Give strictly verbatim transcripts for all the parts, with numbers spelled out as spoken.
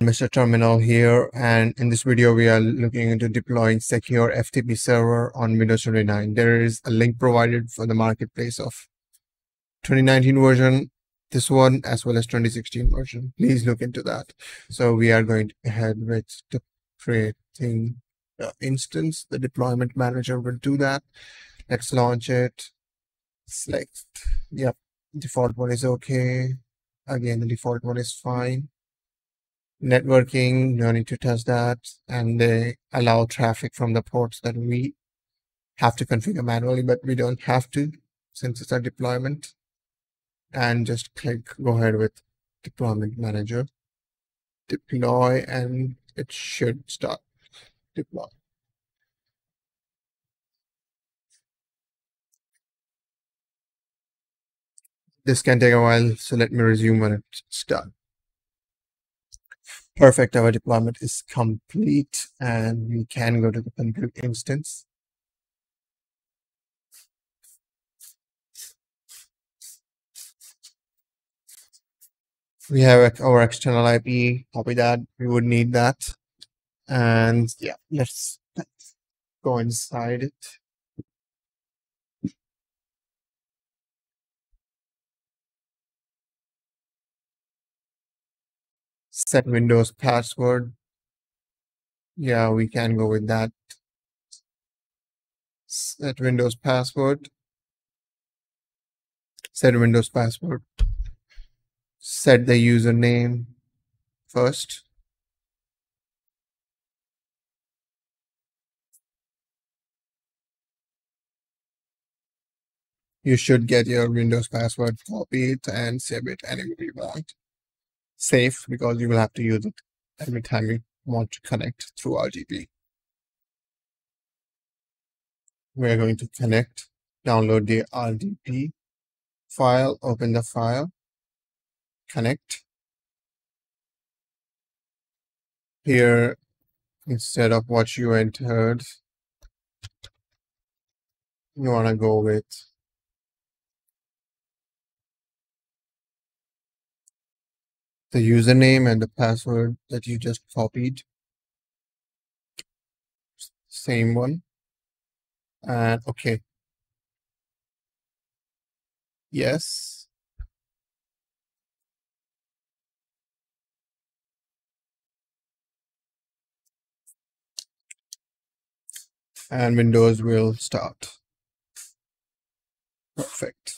Mister Terminal here, and in this video we are looking into deploying secure F T P server on Windows twenty-nine. There is a link provided for the marketplace of twenty nineteen version, this one, as well as twenty sixteen version. Please look into that. So we are going ahead with creating the instance. The deployment manager will do that. Let's launch it. Select, yep, default one is okay. Again, the default one is fine. Networking, no need to touch that, and they allow traffic from the ports that we have to configure manually, but we don't have to since it's a deployment. And just click go ahead with deployment manager, deploy, and it should start deploy. This can take a while, so let me resume when it's done. Perfect, our deployment is complete, and we can go to the compute instance. We have our external I P, copy that, we would need that. And yeah, let's, let's go inside it. Set Windows password. Yeah, we can go with that. Set Windows password. Set Windows password. Set the username first. You should get your Windows password, copy it and save it, and it will be right. Safe, because you will have to use it every time you want to connect through R D P. We are going to connect, download the R D P file, open the file, connect. Here, instead of what you entered, you want to go with the username and the password that you just copied, same one, and okay, yes, and Windows will start. Perfect.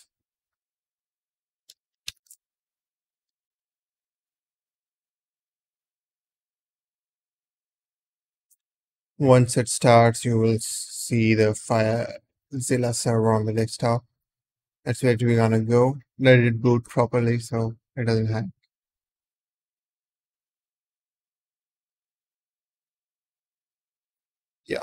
Once it starts, you will see the FileZilla server on the desktop. That's where we're gonna go. Let it boot properly so it doesn't hack. Yeah.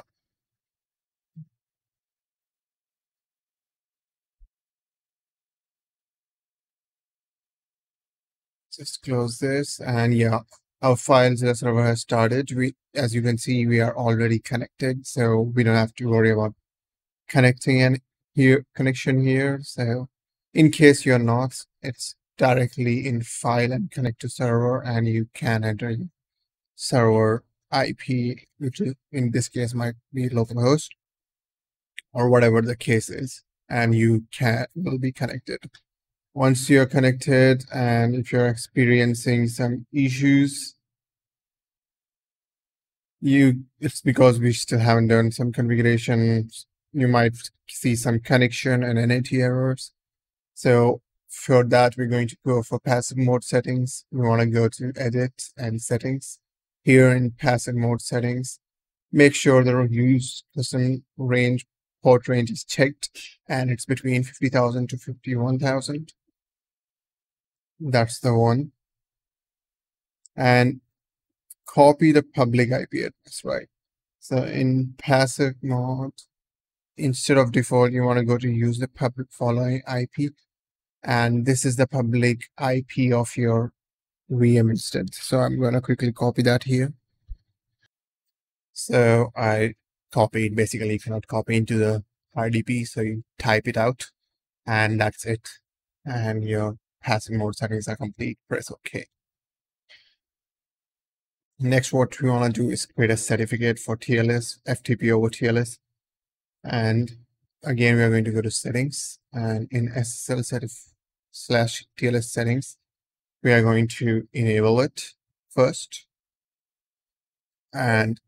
Just close this, and yeah. Our FileZilla server has started. We, as you can see, we are already connected, so we don't have to worry about connecting and here connection here. So, in case you're not, it's directly in File and Connect to Server, and you can enter your server I P, which is, in this case might be localhost or whatever the case is, and you can will be connected. Once you're connected, and if you're experiencing some issues, you it's because we still haven't done some configuration, you might see some connection and N A T errors. So for that, we're going to go for passive mode settings. We want to go to edit and settings. Here in passive mode settings, make sure the use custom range port range is checked, and it's between fifty thousand to fifty-one thousand. That's the one. And copy the public I P address, right? So in passive mode, instead of default, you want to go to use the public following I P. And this is the public I P of your V M instance. So I'm going to quickly copy that here. So I copied, basically you cannot copy into the R D P, so you type it out, and that's it, and your passive mode settings are complete. Press OK. Next, what we want to do is create a certificate for T L S, F T P over T L S. And again, we are going to go to settings, and in S S L slash T L S settings, we are going to enable it first and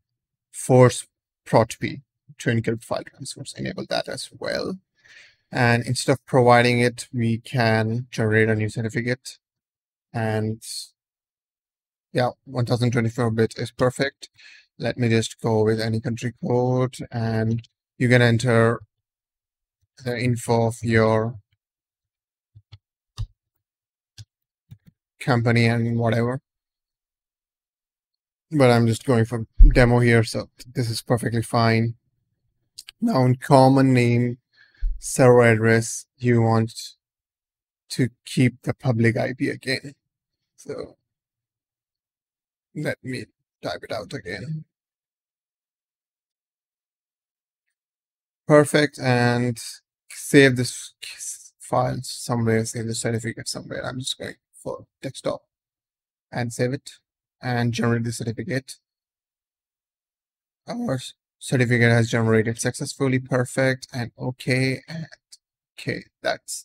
force prot P to encrypt file transfers, enable that as well. And instead of providing it, we can generate a new certificate. And yeah, one thousand twenty-four bit is perfect. Let me just go with any country code, and you can enter the info of your company and whatever. But I'm just going for demo here, so this is perfectly fine. Now, in common name, server address, you want to keep the public I P again. So let me type it out again. Perfect, and save this file somewhere, save the certificate somewhere. I'm just going for desktop and save it and generate the certificate. Our certificate has generated successfully, perfect, and okay, and okay. That's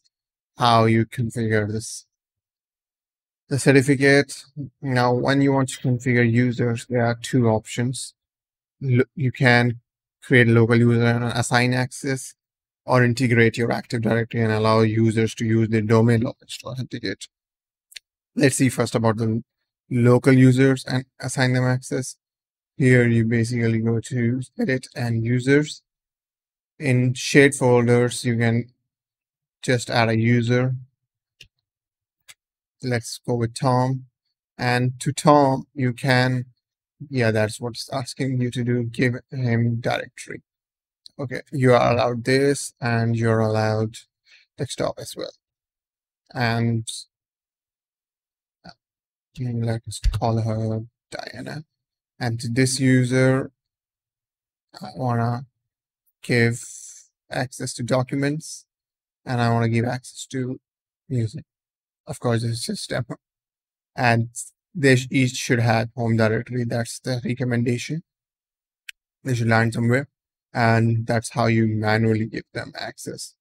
how you configure this the certificate. Now, when you want to configure users, there are two options. You can create a local user and assign access, or integrate your Active Directory and allow users to use their domain knowledge to authenticate. Let's see first about the local users and assign them access. Here you basically go to edit and users. In shared folders, you can just add a user. Let's go with Tom, and to Tom you can, yeah, that's what's asking you to do, give him directory. Okay, you are allowed this, and you're allowed desktop as well. And let's call her Diana. And to this user, I wanna give access to documents, and I wanna give access to music. Of course, it's just demo, and they each should have home directory. That's the recommendation. They should land somewhere, and that's how you manually give them access.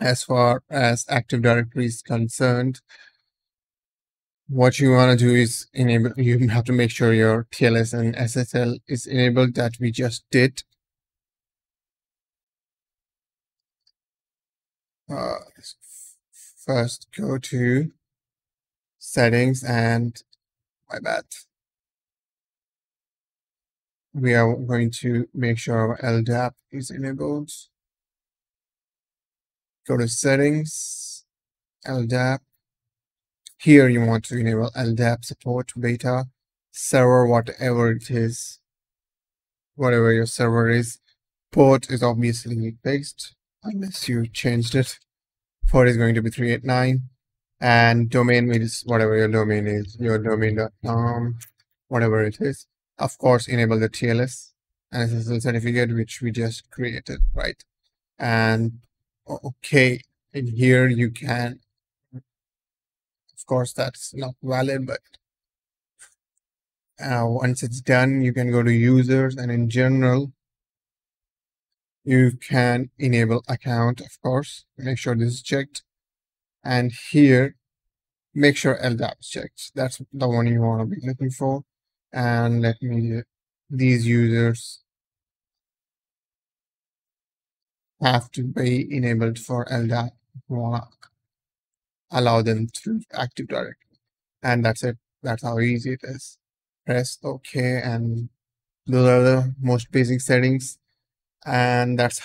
As far as Active Directory is concerned, what you want to do is enable, you have to make sure your T L S and S S L is enabled, that we just did. Uh, first go to settings, and my bad. We are going to make sure our L D A P is enabled. Go to settings, L D A P. Here you want to enable L D A P support, beta, server, whatever it is, whatever your server is. Port is obviously fixed, unless you changed it. Port is going to be three eighty-nine, and domain means whatever your domain is, your domain dot com, whatever it is. Of course, enable the T L S and S S L certificate, which we just created, right? And okay, in here you can, of course, that's not valid, but uh, once it's done, you can go to users, and in general, you can enable account, of course. Make sure this is checked. And here, make sure L D A P is checked. That's the one you want to be looking for. And let me, these users have to be enabled for L D A P. Allow them to Active Directory, and that's it. That's how easy it is. Press OK, and those are the most basic settings, and that's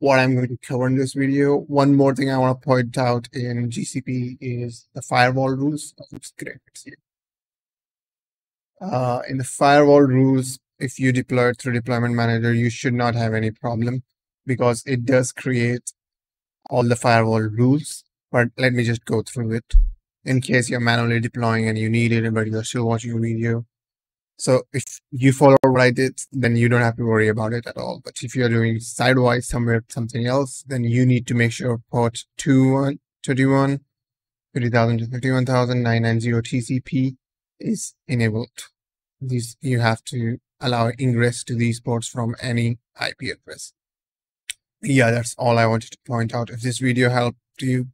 what I'm going to cover in this video. One more thing I want to point out in G C P is the firewall rules. Oops, great. Uh, in the firewall rules, if you deploy it through Deployment Manager, you should not have any problem, because it does create all the firewall rules. But let me just go through it in case you're manually deploying and you need it, but you're still watching a video. So if you follow what I did, then you don't have to worry about it at all. But if you're doing sidewise somewhere, something else, then you need to make sure port two one, thirty-one, thirty thousand to thirty-one thousand, nine ninety T C P is enabled. These, you have to allow ingress to these ports from any I P address. Yeah, that's all I wanted to point out. If this video helped you,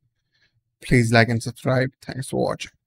please like and subscribe. Thanks for watching.